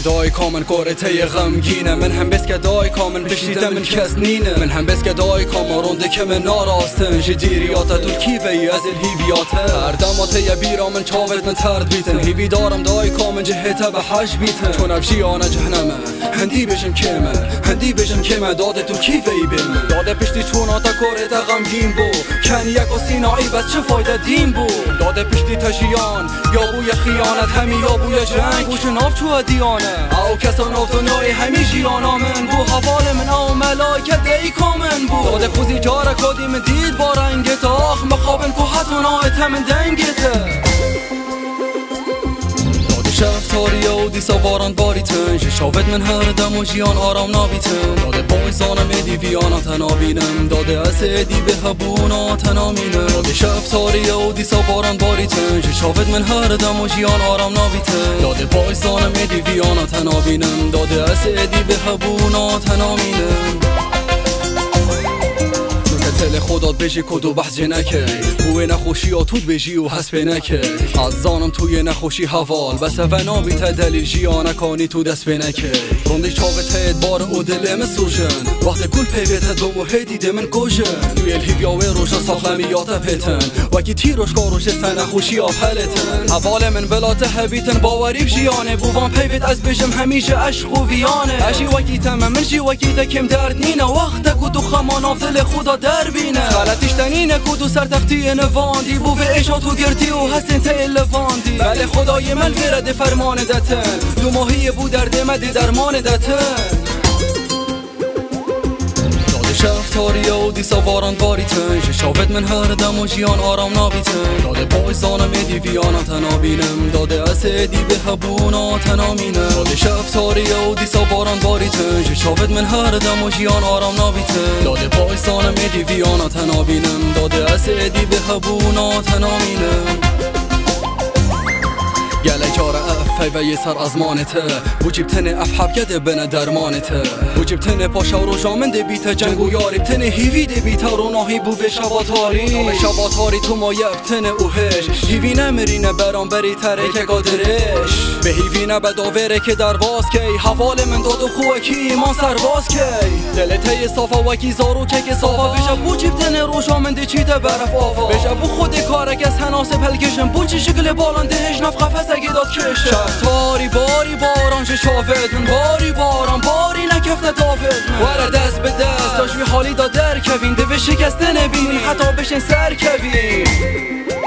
دای کامن کارتی غمگینه من هم بس که دای کامن بشیده من کس نینه من هم بس که دای کامن رونده که من ناراستن جدیریاته دلکی بی از الهیویاته هر دماته یه بیرا من چاورد من ترد بیتن هیوی دارم دای کامن جهته به حش بیتن چون افشی آنه جهنمه هندی بشم کمه هندی بشم کمه داده ترکی بی بیم داده پشتی چوناته کارته غمگین بو کن یک سینایی بس چه فایده دین بو داده پشتی تشیان یا بوی خیانت همی یا بوی جنگ بوش ناف تو دیانه او کسان آف دنیای همی جیانا من بو حوال من او ملاکه دی کامن بو داده خوزی جاره کادی من دید با رنگت آخ مخابن که حتون آیت همین دنگته شفتاری او دیسا باران باریتن شاوت من هر دم و جیان آرام نابیتن داده بایزانم ایدی ویانا تنابینم داده از ایدی به هبونا تنامینم داده شفتاری او دیسا باران باریتن شاوت من هر دم و جیان آرام نابیتن داده بایزانم ایدی ویانا تنابینم داده از ایدی به هبونا تنامینم تل خودات بجی کدو بحجه نکه بوی نخوشی آتود بجی و حسبه نکه از زانم توی نخوشی حوال بسه و نابی تا دلیل جیانکانی تو دست به نکه رونده چاوت هید بار او دلم سوژن وقت کل پیویت دومو هیدیده من گوژن توی الهیویاوی روشا ساخلمیاته پیتن وکی تیروش کاروشه سه نخوشی آفلتن حوال من بلاته هبیتن باوریب جیانه بوان پیویت از بجم همیشه عشق و ویانه اجی وکی تمه من جی وکی تکم درد نینه وقت کدو خمان آفدل خدا در خالتش تنینه کدو سر تختی نواندی بو به اشاتو گردی و هستن تیل لواندی بله خدای من ورد فرمان دتن دو ماهی بو درد مده درمان دتن شفتاری او دیسا باران باریتن شاوت من هر دم و جیان آرام نابیتن داده بایزانم ایدی ویانا تنابینم داده از ایدی به هبونا تنامینم داده شفتاری او دیسا باران باریتن شاوت من هر دم و جیان آرام نابیتن داده بایزانم ایدی ویانا تنابینم داده از ایدی به هبونا تنامینم گله چاره اف فیوی سر ازمانته بوچیب تنه اف حبیده بنه درمانته بوچیب تنه پاشو رو جامنده بیته جنگ و یاریب تنه هیویده بیته رو ناهی بو به شباتاری نامه شباتاری تو مایب تنه اوهش هیوی نمرینه برام بری تره که قادرش به هیوی نه بداوره که درواز کی حوال من دادو خوه کی ایمان سرواز کی دلته صافا وکی زارو که صافا بشه بوچیب تنه رو جامنده چیده برف آوا بشه بو خود کارک از هناسه پلکشم بوچی شکل بالندهش نف قفسه شفتاری باری باران شاوت من باری باران باری نکفته داوت من وره دست به دست داشت می حالی دادر کوین دوه شکسته نبین حتی بشین سر کوین